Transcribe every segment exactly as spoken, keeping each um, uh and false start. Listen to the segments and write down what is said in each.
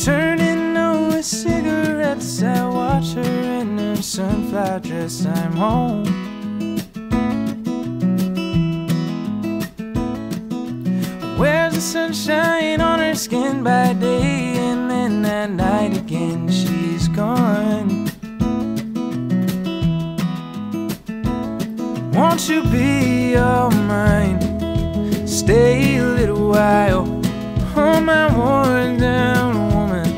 Turning over cigarettes, I watch her in her sunflower dress. I'm home. Wears the sunshine on her skin by day, and then at night again she's gone. Won't you be all mine? Stay a little while. Hold my worn down woman,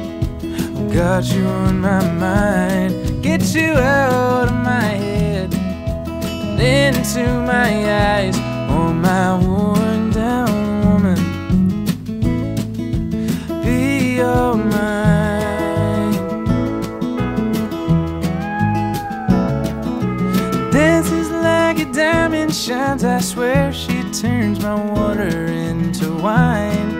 I've got you on my mind. Get you out of my head and into my eyes. Oh my worn down woman, be all mine. Diamond shines, I swear she turns my water into wine.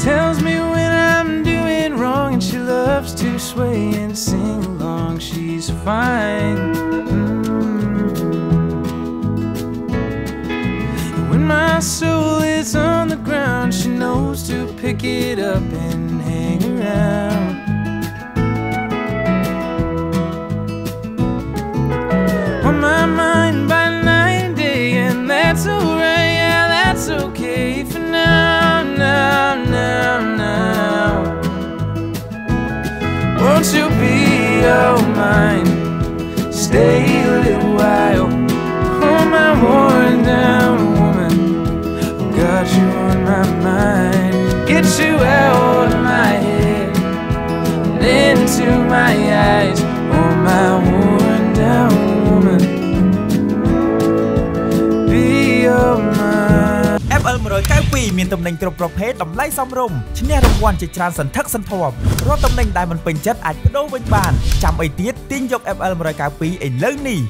Tells me when I'm doing wrong, and she loves to sway and sing along. She's fine. Mm-hmm. When my soul is on the ground, she knows to pick it up and hang around. My mind by night day, and that's alright, yeah, that's okay for now, now, now, now. Won't you be all mine? Stay a little while. Oh my worn down woman, I've got you on my mind. Get you out of my head and into my eyes. Oh my worn down woman, be all mine. L one ninety-two មានតំណែងគ្រប់ប្រភេទតម្លៃសមរម្យឈ្នះរង្វាន់ជាច្រើនសន្ធឹកសន្ធាប់រាល់តំណែងដែលមិនពេញចិត្តអាចប្ដូរវិញបានចាំអីទៀតទាញយក L one ninety-two ឥឡូវនេះ